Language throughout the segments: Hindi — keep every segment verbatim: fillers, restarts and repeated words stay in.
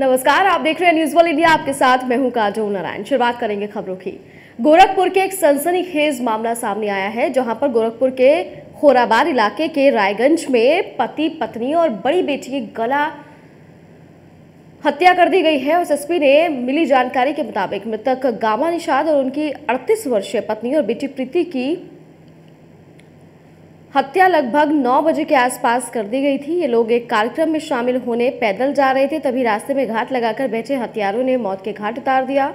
नमस्कार, आप देख रहे हैं न्यूज़ वर्ल्ड इंडिया। आपके साथ मैं हूं काजोल नारायण। शुरुआत करेंगे खबरों की। गोरखपुर के एक सनसनीखेज मामला सामने आया है, जहां पर गोरखपुर के खोराबार इलाके के रायगंज में पति पत्नी और बड़ी बेटी की गला हत्या कर दी गई है। उस एसपी ने मिली जानकारी के मुताबिक मृतक गामा निषाद और उनकी अड़तीस वर्षीय पत्नी और बेटी प्रीति की हत्या लगभग नौ बजे के आसपास कर दी गई थी। ये लोग एक कार्यक्रम में शामिल होने पैदल जा रहे थे, तभी रास्ते में घात लगाकर बैठे हत्यारों ने मौत के घाट उतार दिया।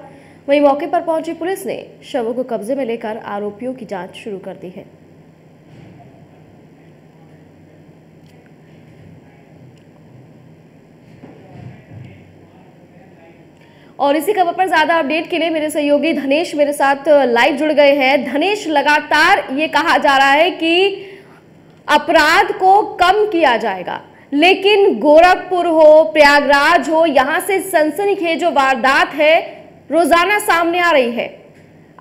वहीं मौके पर पहुंची पुलिस ने शवों को कब्जे में लेकर आरोपियों की जांच शुरू कर दी है। और इसी खबर पर ज्यादा अपडेट के लिए मेरे सहयोगी धनेश मेरे साथ लाइव जुड़ गए हैं। धनेश, लगातार ये कहा जा रहा है कि अपराध को कम किया जाएगा, लेकिन गोरखपुर हो, प्रयागराज हो, यहां से सनसनीखेज जो वारदात है रोजाना सामने आ रही है।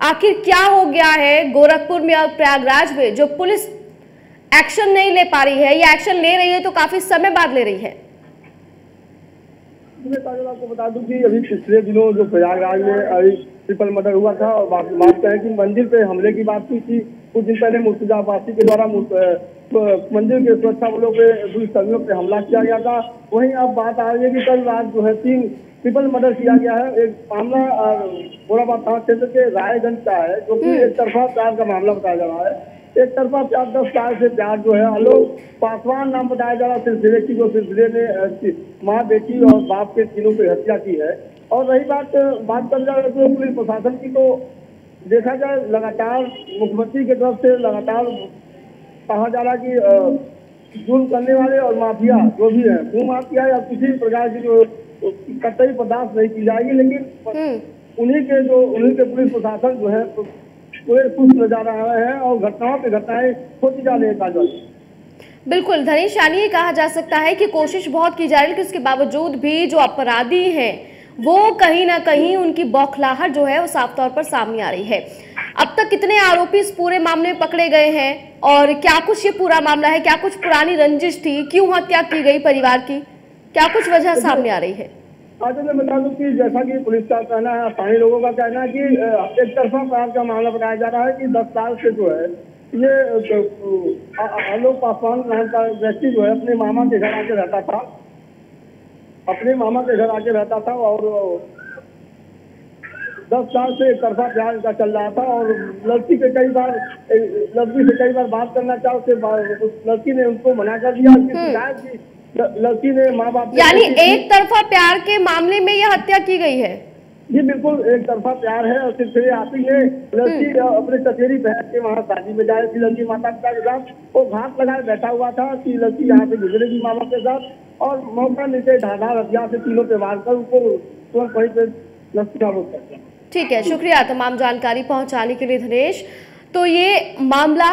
आखिर क्या हो गया है गोरखपुर में और प्रयागराज में जो पुलिस एक्शन नहीं ले पा रही है, या एक्शन ले रही है तो काफी समय बाद ले रही है? मैं आपको बता दूं कि अभी पिछले दिनों जो प्रयागराज में ट्रिपल मर्डर हुआ था और मानते हैं कि मंदिर पे हमले की बात की थी। कुछ दिन पहले मुर्तजा अब्बासी के द्वारा मंदिर के सुरक्षा बलों पे दुष्कर्मियों पे हमला किया गया था। वहीं अब बात आ रही है कि कल रात जो है तीन ट्रिपल मर्डर किया गया है। एक मामला गोराबाद थाना क्षेत्र के रायगंज का है, जो कि एक तरफा प्यार का मामला बताया जा रहा है। एक तरफा प्यार दस साल से प्यार जो है आलोक पासवान नाम बताया जा रहा है सिलसिले की, जो सिलसिले ने माँ बेटी और बाप के तीनों की हत्या की है। और रही बात बात कर जाए तो पुलिस प्रशासन की, तो देखा जाए लगातार मुख्यमंत्री की तरफ से लगातार कहा जा रहा कि जुल्म करने वाले और माफिया जो भी है, भू माफिया या किसी भी प्रकार की जो कतई बर्दाश्त नहीं की जाएगी, लेकिन उन्हीं के जो उन्हीं के पुलिस प्रशासन जो है पूरे खुश नजर आ रहे हैं और घटनाओं पे घटनाएं होती जा रही है। काजोल, बिल्कुल धनेश, यानी ये कहा जा सकता है कि कोशिश बहुत की जा रही है, उसके बावजूद भी जो अपराधी है वो कहीं ना कहीं उनकी बौखलाहट जो है वो साफ तौर पर सामने आ रही है। अब तक कितने आरोपी इस पूरे मामले में पकड़े गए हैं और क्या कुछ ये पूरा मामला है? क्या कुछ पुरानी रंजिश थी? क्यों हत्या की गई परिवार की? क्या कुछ वजह सामने आ रही है? आज मैं बता दूं कि जैसा कि पुलिस का कहना है, स्थानीय लोगों का कहना है कि एक तरफा अपराध का मामला बताया जा रहा है कि दस साल से जो है ये आलोक पासवान नाम का व्यक्ति जो है अपने मामा के घर आके रहता था अपने मामा के घर आके रहता था और दस साल से एक तरफा प्यार का चल रहा था। और लड़की के कई बार लड़की से कई बार बात करना चाहो, उससे लड़की ने उनको मना कर दिया। उसकी शिकायत की, लड़की ने माँ बाप, यानी एक तरफा प्यार के मामले में यह हत्या की गई है। जी बिल्कुल, एक तरफा प्यार है। और सिलसिले आती है लड़की अपने चचेरी बहन के वहाँ शादी में जाए थी, लड़की माता पिता के साथ वो घाट लगाए बैठा हुआ था कि लड़की यहाँ से गुजरेगी माँ बाप के साथ, और मौका नीचे धाधार हथियार से तीनों पे मार कर उनको तुरंत वहीं पे लड़की का। ठीक है, शुक्रिया तमाम जानकारी पहुंचाने के लिए धनेश। तो ये मामला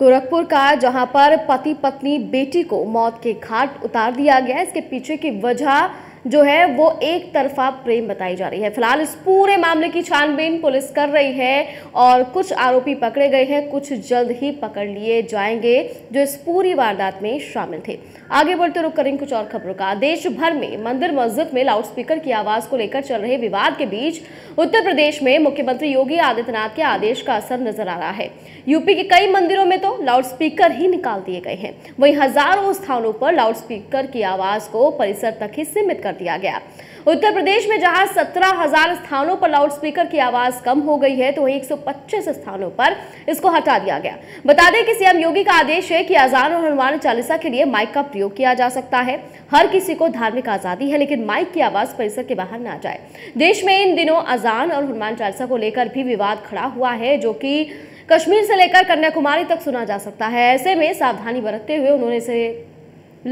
गोरखपुर का, जहां पर पति पत्नी बेटी को मौत के घाट उतार दिया गया, इसके पीछे की वजह जो है वो एक तरफा प्रेम बताई जा रही है। फिलहाल इस पूरे मामले की छानबीन पुलिस कर रही है और कुछ आरोपी पकड़े गए हैं, कुछ जल्द ही पकड़ लिए जाएंगे जो इस पूरी वारदात में शामिल थे। आगे बढ़ते रुक करेंगे कुछ और खबरों का। देश भर में मंदिर मस्जिद में लाउडस्पीकर की आवाज को लेकर चल रहे विवाद के बीच उत्तर प्रदेश में मुख्यमंत्री योगी आदित्यनाथ के आदेश का असर नजर आ रहा है। यूपी के कई मंदिरों में तो लाउडस्पीकर ही निकाल दिए गए हैं, वहीं हजारों स्थानों पर लाउडस्पीकर की आवाज को परिसर तक ही सीमित दिया गया। उत्तर प्रदेश में जहां सत्रह हज़ार स्थानों पर लाउडस्पीकर की आवाज कम हो गई है, तो वहीं एक सौ पच्चीस स्थानों पर इसको हटा दिया गया। बता दें कि सीएम योगी का आदेश है कि अजान और हनुमान चालीसा के लिए माइक का प्रयोग किया जा सकता है। हर किसी को धार्मिक आजादी है, लेकिन माइक की आवाज परिसर के बाहर ना जाए। देश में इन दिनों अजान और हनुमान चालीसा को लेकर भी विवाद खड़ा हुआ है, जो कि कश्मीर से लेकर कन्याकुमारी तक सुना जा सकता है। ऐसे में सावधानी बरतते हुए उन्होंने इसे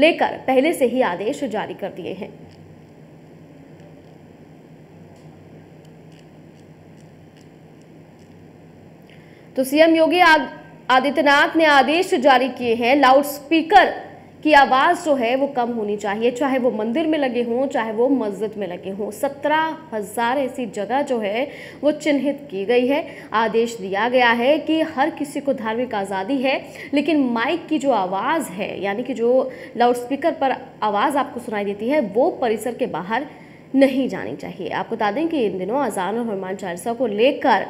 लेकर पहले से ही आदेश जारी कर दिए हैं। तो सीएम योगी आदित्यनाथ ने आदेश जारी किए हैं, लाउडस्पीकर की आवाज जो है वो कम होनी चाहिए, चाहे वो मंदिर में लगे हों, चाहे वो मस्जिद में लगे हों। सत्रह हजार ऐसी जगह जो है वो चिन्हित की गई है। आदेश दिया गया है कि हर किसी को धार्मिक आज़ादी है, लेकिन माइक की जो आवाज़ है, यानी कि जो लाउडस्पीकर पर आवाज़ आपको सुनाई देती है, वो परिसर के बाहर नहीं जानी चाहिए। आपको बता दें कि इन दिनों अजान और हनुमान चालीसा को लेकर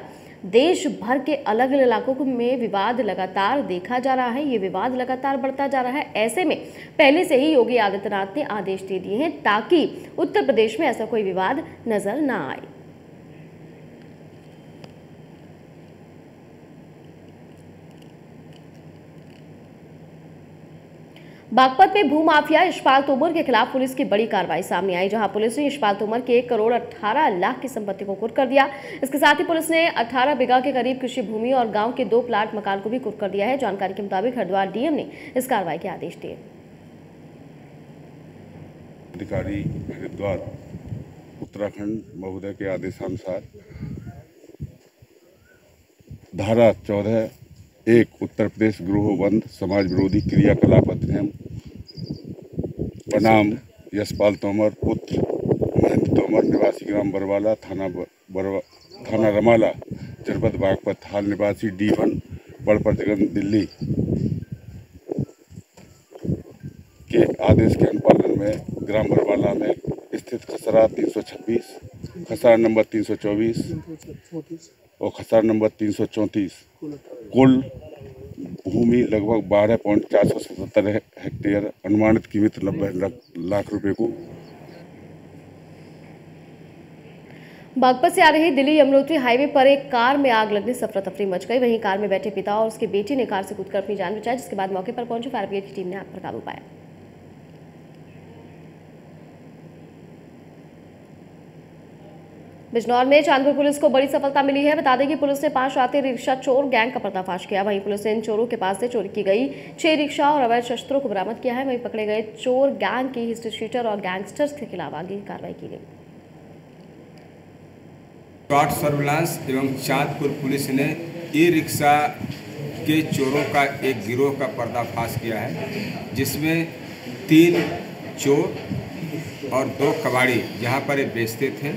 देश भर के अलग अलग इलाकों में विवाद लगातार देखा जा रहा है, ये विवाद लगातार बढ़ता जा रहा है। ऐसे में पहले से ही योगी आदित्यनाथ ने आदेश दे दिए हैं ताकि उत्तर प्रदेश में ऐसा कोई विवाद नजर ना आए। बागपत में भूमाफिया ईशपाल तोमर के खिलाफ पुलिस की बड़ी कार्रवाई सामने आई, जहां पुलिस ने ईशपाल तोमर के एक करोड़ अठारह लाख की संपत्ति को कुर्क कर दिया। इसके साथ ही पुलिस ने अठारह बीघा के करीब कृषि भूमि और गांव के दो प्लाट मकान को भी कुर्क कर दिया है। जानकारी के मुताबिक हरिद्वार डीएम ने इस कार्रवाई के आदेश दिए। अधिकारी हरिद्वार उत्तराखंड महोदय के आदेशानुसार धारा चौदह एक उत्तर प्रदेश गृहबंद समाज विरोधी क्रियाकलाप अधिनियम बनाम यशपाल तोमर पुत्र महेंद्र तोमर निवासी ग्राम बरवाला थाना बरवा थाना रमाला जनपद बागपत हाल निवासी डी वन बड़ प्रतिगंध दिल्ली के आदेश के अनुपालन में ग्राम बरवाला में स्थित खसरा तीन सौ छब्बीस, खसरा नंबर तीन सौ चौबीस और खसरा नंबर तीन सौ चौंतीस, कुल भूमि लगभग बारह पॉइंट चार सौ सतहत्तर हेक्टेयर, अनुमानित कीमत नब्बे लाख रुपए को। बागपत से आ रही दिल्ली यमुनोत्री हाईवे पर एक कार में आग लगने से अफरा तफरी मच गई। वहीं कार में बैठे पिता और उसके बेटे ने कार से कूदकर अपनी जान बचाई, जिसके बाद मौके पर पहुंची फायर ब्रिगेड की टीम ने आग पर काबू पाया। बिजनौर में चांदपुर पुलिस को बड़ी सफलता मिली है। बता दें कि पुलिस ने पांच रातें रिक्शा चोर गैंग का पर्दाफाश किया। वहीं पुलिस ने इन चोरों के पास से चोरी की गई छह रिक्शा और अवैध शस्त्रों को बरामद किया है। वहीं पकड़े गए चोर गैंग की हिस्ट्री शीटर और गैंगस्टर्स के खिलाफ आगे कार्रवाई की गई। फ्रॉड सर्विलांस एवं चांदपुर पुलिस ने ई रिक्शा के चोरों का एक गिरोह का पर्दाफाश किया है, जिसमें तीन चोर और दो कबाड़ी जहाँ पर बेचते थे,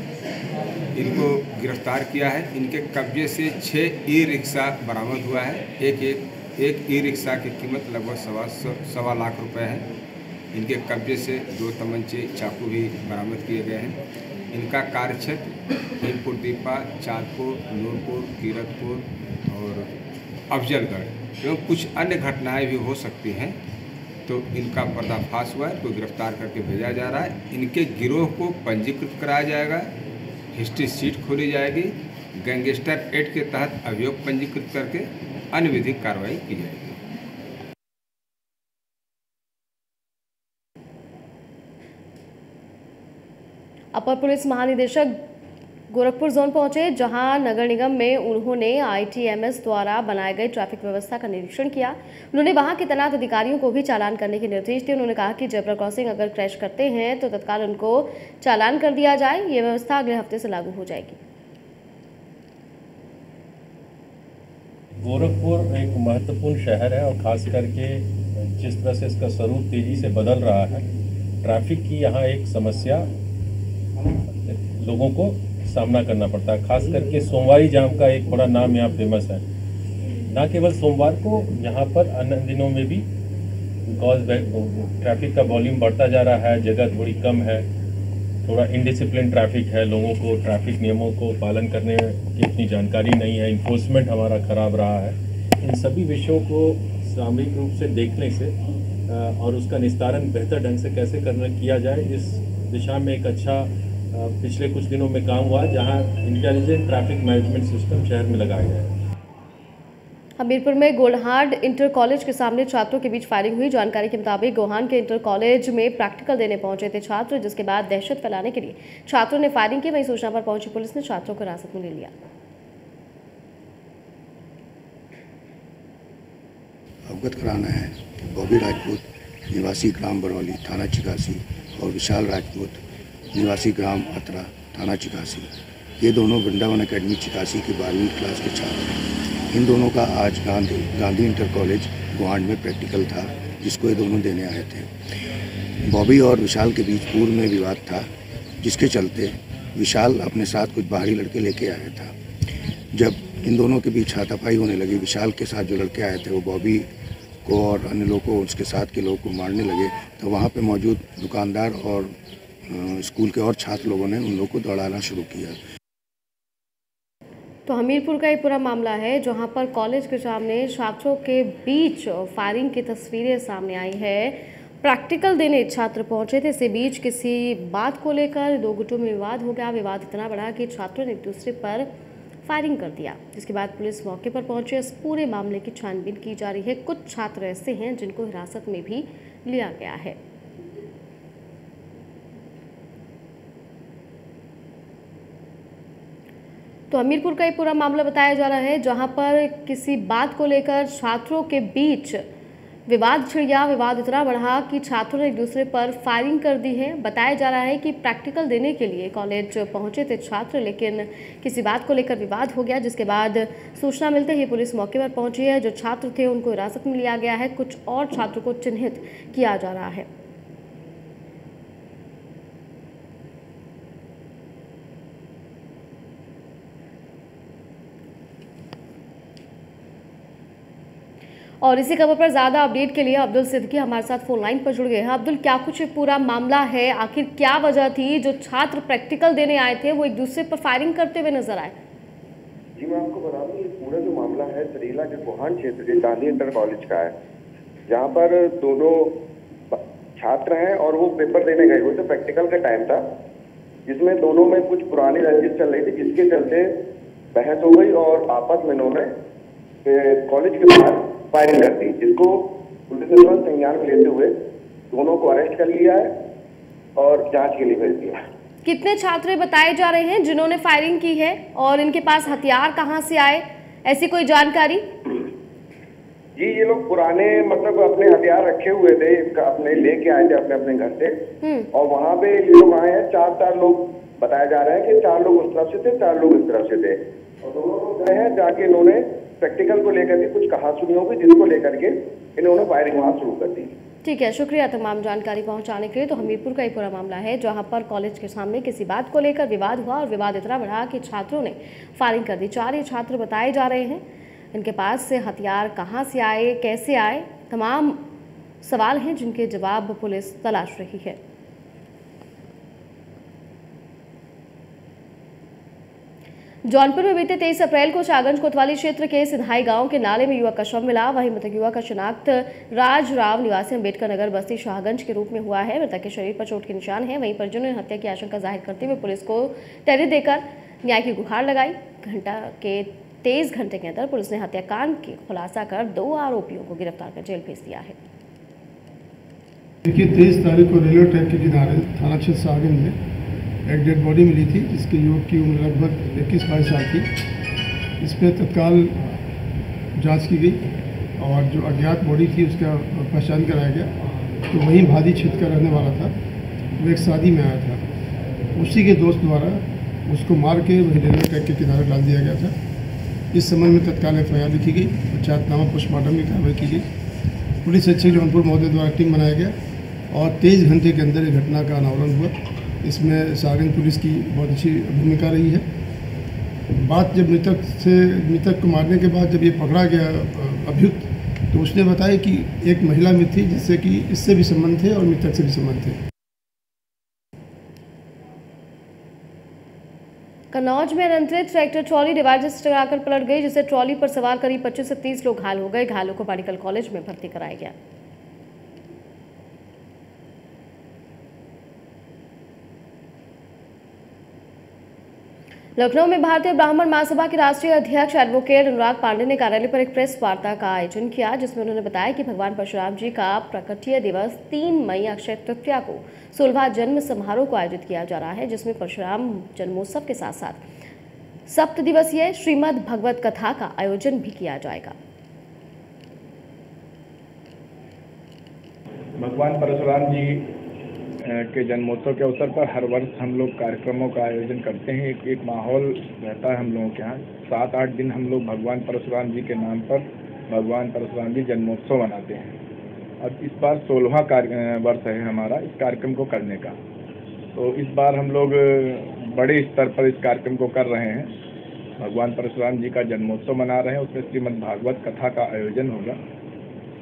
इनको गिरफ्तार किया है। इनके कब्जे से छः ई रिक्शा बरामद हुआ है। एक एक एक ई रिक्शा की कीमत लगभग सवा सवा लाख रुपए है। इनके कब्जे से दो तमंचे चाकू भी बरामद किए गए हैं। इनका कार्यक्षेत्र हिलपुर दीपा, चाँदपुर, नूरपुर, कीरतपुर और अफजलगढ़ एवं तो कुछ अन्य घटनाएँ भी हो सकती हैं, तो इनका पर्दाफाश हुआ है। इनको गिरफ्तार करके भेजा जा रहा है। इनके गिरोह को पंजीकृत कराया जाएगा, हिस्ट्री सीट खोली जाएगी, गैंगस्टर एक्ट के तहत अभियोग पंजीकृत करके अनविधिक कार्रवाई की जाएगी। अपर पुलिस महानिदेशक गोरखपुर जोन पहुंचे, जहां नगर निगम में उन्होंने आईटीएमएस द्वारा बनाए गए ट्रैफिक व्यवस्था का निरीक्षण किया। उन्होंने वहां के तैनात अधिकारियों को भी चालान करने के निर्देश दिए। उन्होंने कहा कि जेब्रा क्रॉसिंग अगर क्रैश करते हैं तो तत्काल उनको चालान कर दिया जाए। ये व्यवस्था अगले हफ्ते से लागू हो जाएगी। गोरखपुर एक महत्वपूर्ण शहर है और खास करके जिस तरह से इसका स्वरूप तेजी से बदल रहा है, ट्रैफिक की यहाँ एक समस्या लोगों को सामना करना पड़ता है। खास करके सोमवारी जाम का एक बड़ा नाम यहाँ फेमस है। ना केवल सोमवार को, यहाँ पर अन्य दिनों में भी बिकॉज ट्रैफिक का वॉल्यूम बढ़ता जा रहा है, जगह थोड़ी कम है, थोड़ा इनडिसिप्लिन ट्रैफिक है, लोगों को ट्रैफिक नियमों को पालन करने की इतनी जानकारी नहीं है, इन्फोर्समेंट हमारा खराब रहा है। इन सभी विषयों को सामूहिक रूप से देखने से और उसका निस्तारण बेहतर ढंग से कैसे करना किया जाए, इस दिशा में एक अच्छा पिछले कुछ दिनों में काम हुआ, जहां इंटेलिजेंट ट्रैफिक मैनेजमेंट सिस्टम शहर में लगाया गया है। हमीरपुर में गोलहाड इंटर कॉलेज के सामने छात्रों के बीच फायरिंग हुई। जानकारी के मुताबिक गोहान के इंटर कॉलेज में प्रैक्टिकल देने पहुंचे थे छात्र, जिसके बाद दहशत फैलाने के लिए छात्रों ने फायरिंग की। वहीं सूचना पर पहुंची पुलिस ने छात्रों को हिरासत में ले लिया। अवगत कराना है कि बॉबी राजपूत निवासी ग्राम बरौली थाना छिकासी और विशाल राजपूत निवासी ग्राम अतरा थाना चिकासी, ये दोनों वृंदावन अकेडमी चिकासी के बारहवीं क्लास के छात्र हैं। इन दोनों का आज गांधी गांधी इंटर कॉलेज गोहांड में प्रैक्टिकल था, जिसको ये दोनों देने आए थे। बॉबी और विशाल के बीच पूर्व में विवाद था, जिसके चलते विशाल अपने साथ कुछ बाहरी लड़के लेके आया था। जब इन दोनों के बीच हाथापाई होने लगी, विशाल के साथ जो लड़के आए थे वो बॉबी को और अन्य लोगों उसके साथ के लोगों को मारने लगे, तो वहाँ पर मौजूद दुकानदार और स्कूल के और छात्र लोगों ने उन लोग को दौड़ाना शुरू किया। तो हमीरपुर का ये पूरा मामला है जहां पर कॉलेज के सामने छात्रों के बीच फायरिंग की तस्वीरें सामने आई है। प्रैक्टिकल देने छात्र पहुंचे थे, इसी बीच किसी बात को लेकर दो गुटों में विवाद हो गया। विवाद इतना बढ़ा कि छात्रों ने एक दूसरे पर फायरिंग कर दिया, जिसके बाद पुलिस मौके पर पहुंची। इस पूरे मामले की छानबीन की जा रही है। कुछ छात्र ऐसे हैं जिनको हिरासत में भी लिया गया है। तो हमीरपुर का ये पूरा मामला बताया जा रहा है जहां पर किसी बात को लेकर छात्रों के बीच विवाद छिड़ गया। विवाद इतना बढ़ा कि छात्रों ने एक दूसरे पर फायरिंग कर दी है। बताया जा रहा है कि प्रैक्टिकल देने के लिए कॉलेज पहुंचे थे छात्र, लेकिन किसी बात को लेकर विवाद हो गया, जिसके बाद सूचना मिलते ही पुलिस मौके पर पहुंची है। जो छात्र थे उनको हिरासत में लिया गया है। कुछ और छात्रों को चिन्हित किया जा रहा है। और इसी खबर पर ज़्यादा अपडेट के लिए अब्दुल सिद्दीकी हमारे साथ फोन लाइन पर जुड़ गए हैं। अब्दुल, क्या कुछ पूरा मामला है, आखिर क्या वजह थी जो छात्र प्रैक्टिकल देने आए थे वो एक दूसरे पर फायरिंग करते हुए नजर आए? जी, मैं आपको बता दूं, ये पूरा जो मामला है सरेला के गोहान क्षेत्र के गांधी इंटर कॉलेज का है, जहाँ पर दोनों छात्र हैं और वो पेपर देने गए हुए थे। प्रैक्टिकल का टाइम था, जिसमें दोनों में कुछ पुरानी रंजिश चल रही थी, जिसके चलते बहस हो गई और आपस में उन्होंने कॉलेज के बाहर फायरिंग कर दी, जिसको पुलिस ने तुरंत संज्ञान में लेते हुए दोनों को अरेस्ट कर लिया है और जांच के लिए भेज दिया है। कितने छात्र बताए जा रहे हैं जिन्होंने फायरिंग की है और इनके पास हथियार कहां से आए, ऐसी कोई जानकारी? जी, ये लोग पुराने मतलब अपने हथियार रखे हुए थे, अपने लेके आए थे अपने अपने घर से, और वहाँ पे ये लोग आए हैं। चार चार लोग बताया जा रहा है कि चार लोग उस तरफ से थे, चार लोग इस तरफ से थे, और दोनों लोग गए हैं जाके इन्होंने प्रैक्टिकल को लेकर के कुछ कहा सुनी होगी, जिसको लेकर के इन्होंने फायरिंग वहाँ शुरू कर दी। ठीक है, शुक्रिया तमाम जानकारी पहुंचाने के लिए। तो हमीरपुर का ये पूरा मामला है जहां पर कॉलेज के सामने किसी बात को लेकर विवाद हुआ और विवाद इतना बढ़ा कि छात्रों ने फायरिंग कर दी। चार ही छात्र बताए जा रहे हैं। इनके पास से हथियार कहाँ से आए, कैसे आए, तमाम सवाल हैं जिनके जवाब पुलिस तलाश रही है। जौनपुर में बीते तेईस अप्रैल को चागंज कोतवाली क्षेत्र के सिधाई गांव के नाले में युवक का शव मिला। वहीं मृतक युवक का शिनाख्त राज राव निवासी अम्बेडकर नगर बस्ती शाहगंज के रूप में हुआ है। मृतक के शरीर पर चोट के निशान है। वहीं परिजनों ने हत्या की आशंका जाहिर करते हुए पुलिस को तहरीर देकर न्याय की गुहार लगाई। घंटा के तेईस घंटे के अंदर पुलिस ने हत्याकांड की खुलासा कर दो आरोपियों को गिरफ्तार कर जेल भेज दिया है। तेईस तारीख को रेलवे ट्रैक के किनारे थाना क्षेत्र शाहगंज में एक डेड बॉडी मिली थी, जिसके युवक की उम्र लगभग इक्कीस बाईस साल थी। इस पर तत्काल जांच की गई और जो अज्ञात बॉडी थी उसका पहचान कराया गया। तो वहीं भादी क्षेत्र का रहने वाला था, वो एक शादी में आया था। उसी के दोस्त द्वारा उसको मार के वहीं रेलवे ट्रैक के किनारे डाल दिया गया था। इस संबंध में तत्काल एफ आई आर लिखी गई, पंचायतनामा पोस्टमार्टम की कार्रवाई की गई। पुलिस अधीक्षक जौनपुर महोदय द्वारा टीम बनाया गया और तेईस घंटे के अंदर ये घटना का अनावरण हुआ। इसमें सागंज पुलिस की बहुत अच्छी भूमिका रही है। बात जब मृतक से मृतक को मारने के बाद जब ये पकड़ा गया अभियुक्त, तो उसने बताया कि एक महिला में थी जिससे कि इससे भी संबंध थे और मृतक से भी संबंध थे। कन्नौज में अनियंत्रित ट्रैक्टर ट्रॉली डिवाइडर से टकराकर पलट गई, जिससे ट्रॉली पर सवार करीब पच्चीस से तीस लोग घायल हो गए। घायलों को मेडिकल कॉलेज में भर्ती कराया गया। लखनऊ में भारतीय ब्राह्मण महासभा के राष्ट्रीय अध्यक्ष एडवोकेट अनुराग पांडेय ने कार्यालय पर एक प्रेस वार्ता का आयोजन किया, जिसमें उन्होंने बताया कि भगवान परशुराम जी का प्रकटीय दिवस तीन मई अक्षय तृतीया को सोलहवां जन्म समारोह को आयोजित किया जा रहा है, जिसमें परशुराम जन्मोत्सव के साथ साथ सप्त दिवसीय श्रीमद भगवत कथा का आयोजन भी किया जाएगा। भगवान परशुराम जी के जन्मोत्सव के अवसर पर हर वर्ष हम लोग कार्यक्रमों का आयोजन करते हैं। एक एक माहौल रहता है हम लोगों के यहाँ। सात आठ दिन हम लोग भगवान परशुराम जी के नाम पर भगवान परशुराम जी जन्मोत्सव मनाते हैं। अब इस बार सोलहवां वर्ष है हमारा इस कार्यक्रम को करने का, तो इस बार हम लोग बड़े स्तर पर इस कार्यक्रम को कर रहे हैं। भगवान परशुराम जी का जन्मोत्सव मना रहे हैं, उसमें श्रीमद् भागवत कथा का आयोजन होगा।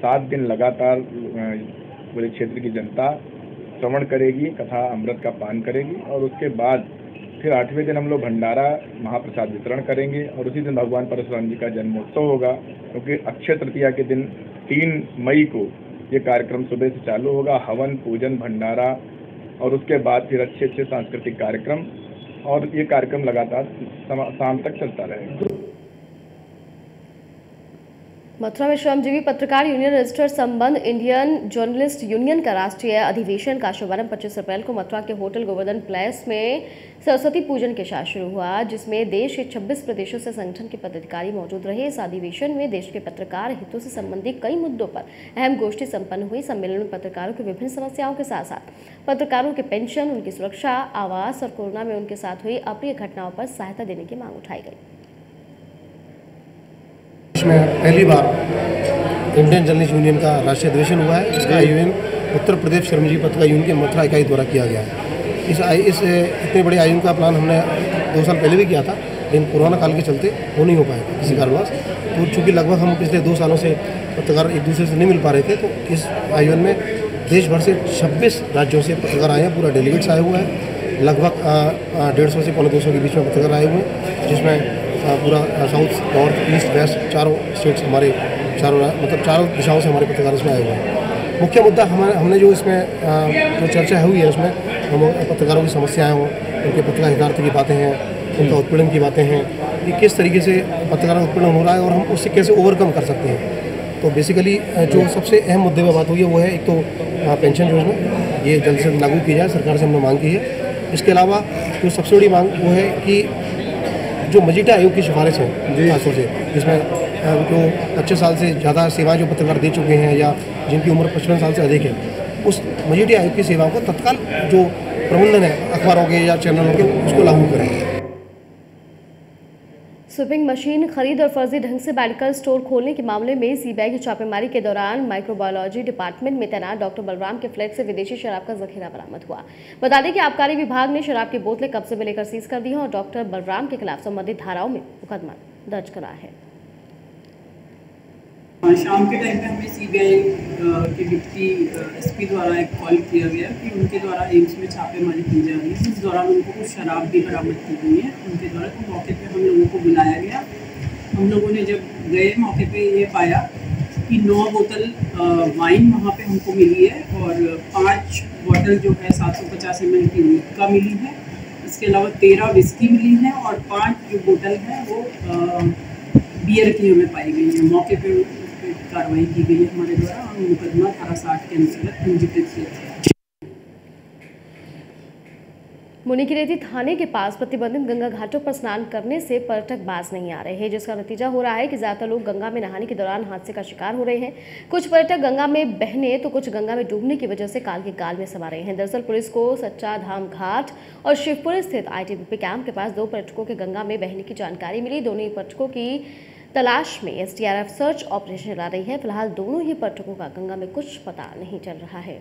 सात दिन लगातार पूरे क्षेत्र की जनता श्रवण करेगी, कथा अमृत का पान करेगी और उसके बाद फिर आठवें दिन हम लोग भंडारा महाप्रसाद वितरण करेंगे और उसी दिन भगवान परशुराम जी का जन्मोत्सव होगा, क्योंकि अक्षय तृतीया के दिन तीन मई को ये कार्यक्रम सुबह से चालू होगा। हवन, पूजन, भंडारा और उसके बाद फिर अच्छे अच्छे सांस्कृतिक कार्यक्रम और ये कार्यक्रम लगातार शाम तक चलता रहेगा। मथुरा में श्रमजीवी पत्रकार यूनियन रजिस्टर संबंध इंडियन जर्नलिस्ट यूनियन का राष्ट्रीय अधिवेशन का शुभारंभ पच्चीस अप्रैल को मथुरा के होटल गोवर्धन प्लेस में सरस्वती पूजन के साथ शुरू हुआ, जिसमें देश के छब्बीस प्रदेशों से संगठन के पदाधिकारी मौजूद रहे। इस अधिवेशन में देश के पत्रकार हितों से संबंधित कई मुद्दों पर अहम गोष्ठी संपन्न हुई। सम्मेलन में पत्रकारों की विभिन्न समस्याओं के साथ साथ पत्रकारों के पेंशन, उनकी सुरक्षा, आवास और कोरोना में उनके साथ हुई अप्रिय घटनाओं पर सहायता देने की मांग उठाई गई। में पहली बार इंडियन जर्नलिस्ट यूनियन का राष्ट्रीय अधिवेशन हुआ है। इसका आयोजन उत्तर प्रदेश श्रमजीवी पत्रकार यूनियन के मथुरा इकाई द्वारा किया गया है। इस आई इस इतने बड़े आयोजन का प्लान हमने दो साल पहले भी किया था, लेकिन कोरोना काल के चलते वो नहीं हो पाया था किसी कारणवश। तो चूँकि लगभग हम पिछले दो सालों से पत्रकार एक दूसरे से नहीं मिल पा रहे थे, तो इस आयोजन में देश भर से छब्बीस राज्यों से पत्रकार आए हैं। पूरा डेलीगेट्स आए हुए हैं, लगभग डेढ़ सौ से पौने दो सौ के बीच में पत्रकार आए हुए हैं, जिसमें पूरा साउथ, नॉर्थ, ईस्ट, वेस्ट चारों स्टेट्स हमारे चारों मतलब चारों दिशाओं से हमारे पत्रकार इसमें आए हुए हैं। मुख्य मुद्दा हमारे हमने जो इसमें जो चर्चा हुई है उसमें हम पत्रकारों की समस्याएं हों, उनके पत्रकार हितार्थ की बातें हैं, उनका उत्पीड़न की बातें हैं कि किस तरीके से पत्रकारों का उत्पीड़न हो रहा है और हम उससे कैसे ओवरकम कर सकते हैं। तो बेसिकली जो सबसे अहम मुद्दे पर बात हुई है वो है एक तो पेंशन योजना, ये जल्द से लागू की जाए, सरकार से हमने मांग की है। इसके अलावा जो सबसे बड़ी मांग वो है कि जो मजीठा आयोग की सिफारिश है खासतौर से, जिसमें जो पच्चीस साल से ज़्यादा सेवाएं जो पत्रकार दे चुके हैं या जिनकी उम्र पचपन साल से अधिक है, उस मजीठा आयोग की सेवाओं को तत्काल जो प्रबंधन है अखबारों के या चैनलों के उसको लागू करें। स्वीपिंग मशीन खरीद और फर्जी ढंग से मेडिकल स्टोर खोलने के मामले में सीबीआई की छापेमारी के दौरान माइक्रोबायोलॉजी डिपार्टमेंट में तैनात डॉक्टर बलराम के फ्लैट से विदेशी शराब का जखीरा बरामद हुआ। बता दें कि आबकारी विभाग ने शराब की बोतलें कब्जे में लेकर सीज कर दी हैं और डॉक्टर बलराम के खिलाफ संबंधित धाराओं में मुकदमा दर्ज करा है। शाम के टाइम पे हमें सीबीआई के डिप्टी एसपी द्वारा एक कॉल किया गया कि उनके द्वारा एम्स में छापेमारी की जा रही है, जिस दौरान उनको कुछ शराब भी बरामद की गई है उनके द्वारा। तो मौके पे हम लोगों को बुलाया गया, हम लोगों ने जब गए मौके पे ये पाया कि नौ बोतल वाइन वहाँ पे हमको मिली है और पाँच बोतल जो है सात सौ पचास एम एल की वीट का मिली है। इसके अलावा तेरह विस्की मिली है और पाँच जो बोतल है वो बियर की हमें पाई गई है। मौके पर कार्रवाई की गई है हमारे द्वारा और मुकदमा धारा साठ के अंतर्गत पंजीकृत किया गया। मुनिकीरेती थाने के पास प्रतिबंधित गंगा घाटों पर स्नान करने से पर्यटक बाज नहीं आ रहे हैं, जिसका नतीजा हो रहा है कि ज्यादातर लोग गंगा में नहाने के दौरान हादसे का शिकार हो रहे हैं। कुछ पर्यटक गंगा में बहने तो कुछ गंगा में डूबने की वजह से काल के गाल में समा रहे हैं। दरअसल पुलिस को सच्चा धाम घाट और शिवपुरी स्थित आईटीबीपी कैंप के पास दो पर्यटकों के गंगा में बहने की जानकारी मिली। दोनों ही पर्यटकों की तलाश में एसडीआरएफ सर्च ऑपरेशन चला रही है। फिलहाल दोनों ही पर्यटकों का गंगा में कुछ पता नहीं चल रहा है।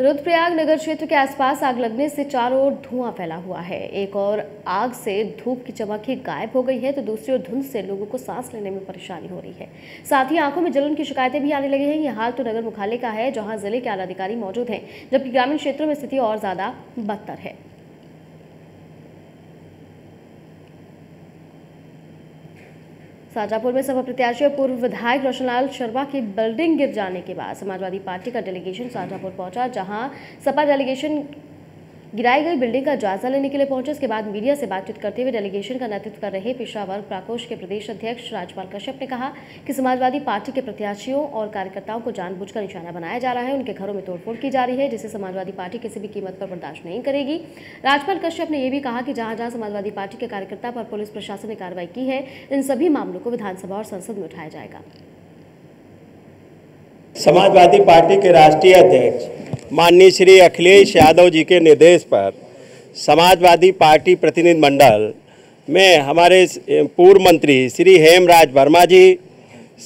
रुद्रप्रयाग नगर क्षेत्र के आसपास आग लगने से चारों ओर धुआं फैला हुआ है। एक और आग से धूप की चमक ही गायब हो गई है तो दूसरी ओर धुंध से लोगों को सांस लेने में परेशानी हो रही है, साथ ही आंखों में जलन की शिकायतें भी आने लगी हैं। यह हाल तो नगर मुख्यालय का है, जहां जिले के आलाधिकारी मौजूद हैं, जबकि ग्रामीण क्षेत्रों में स्थिति और ज्यादा बदतर है। शाहजहाँपुर में सपा प्रत्याशी और पूर्व विधायक रोशन लाल शर्मा की बिल्डिंग गिर जाने के बाद समाजवादी पार्टी का डेलीगेशन शाहजहाँपुर पहुंचा, जहां सपा डेलीगेशन गिराई गई बिल्डिंग का जायजा लेने के लिए पहुंचे। इसके बाद मीडिया से बातचीत करते हुए डेलीगेशन का नेतृत्व कर रहे पिछड़ा वर्ग प्रकोष्ठ के प्रदेश अध्यक्ष राजपाल कश्यप ने कहा कि समाजवादी पार्टी के प्रत्याशियों और कार्यकर्ताओं को जानबूझकर निशाना बनाया जा रहा है, उनके घरों में तोड़फोड़ की जा रही है, जिसे समाजवादी पार्टी किसी भी कीमत पर बर्दाश्त नहीं करेगी। राजपाल कश्यप ने यह भी कहा कि जहाँ जहाँ समाजवादी पार्टी के कार्यकर्ता पर पुलिस प्रशासन ने कार्रवाई की है, इन सभी मामलों को विधानसभा और संसद में उठाया जाएगा। समाजवादी पार्टी के राष्ट्रीय अध्यक्ष माननीय श्री अखिलेश यादव जी के निर्देश पर समाजवादी पार्टी प्रतिनिधिमंडल में हमारे पूर्व मंत्री श्री हेमराज वर्मा जी,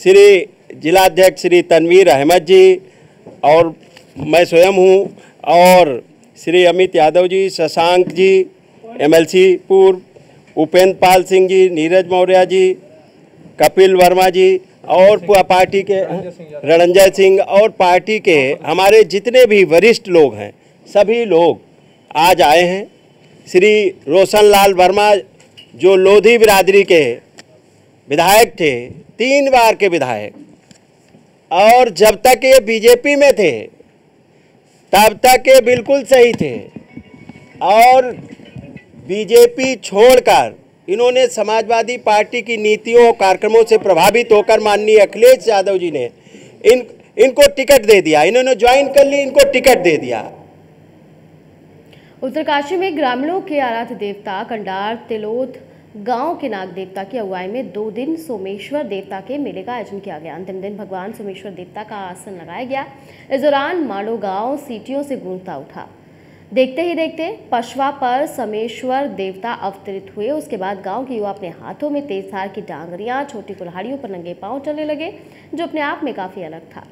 श्री जिलाध्यक्ष श्री तनवीर अहमद जी और मैं स्वयं हूं और श्री अमित यादव जी, शशांक जी एमएलसी पूर्व, उपेंद्र पाल सिंह जी, नीरज मौर्य जी, कपिल वर्मा जी और पार्टी के रणंजय सिंह और पार्टी के हमारे जितने भी वरिष्ठ लोग हैं सभी लोग आज आए हैं। श्री रोशन लाल वर्मा जो लोधी बिरादरी के विधायक थे, तीन बार के विधायक, और जब तक ये बीजेपी में थे तब तक ये बिल्कुल सही थे और बीजेपी छोड़कर इन्होंने समाजवादी पार्टी की नीतियों और कार्यक्रमों से प्रभावित होकर माननीय अखिलेश यादव जी ने इन इनको टिकट दे दिया। इन्होंने ज्वाइन कर ली, इनको टिकट दे दिया। उत्तरकाशी में ग्रामीणों के आराध्य देवता कंडार तिलोथ गांव के नाग देवता की अगुवाई में दो दिन सोमेश्वर देवता के मेले का आयोजन किया गया। अंतिम दिन भगवान सोमेश्वर देवता का आसन लगाया गया। इस दौरान माडो गांव सीटियों से गूंजता उठा। देखते ही देखते पशवा पर सोमेश्वर देवता अवतरित हुए। उसके बाद गांव के युवा अपने हाथों में तेज धार की डांगरियां, छोटी कुल्हाड़ियों पर नंगे पांव चलने लगे, जो अपने आप में काफी अलग था।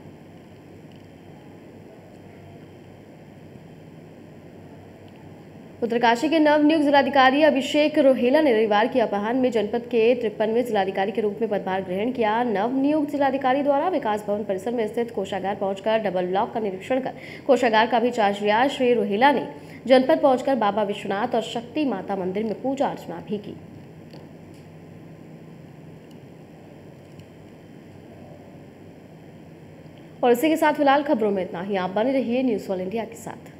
उत्तरकाशी के नव नियुक्त जिलाधिकारी अभिषेक रोहेला ने रविवार की अपराह्न में जनपद के तिरपनवें जिलाधिकारी के रूप में पदभार ग्रहण किया। नव नियुक्त जिलाधिकारी द्वारा विकास भवन परिसर में स्थित कोषागार पहुंचकर डबल ब्लॉक का निरीक्षण कर कोषागार का भी चार्ज लिया। श्री रोहेला ने जनपद पहुंचकर बाबा विश्वनाथ और शक्ति माता मंदिर में पूजा अर्चना भी की। और इसी के साथ फिलहाल खबरों में इतना ही। आप बने रहिए न्यूज़ ऑल इंडिया के साथ।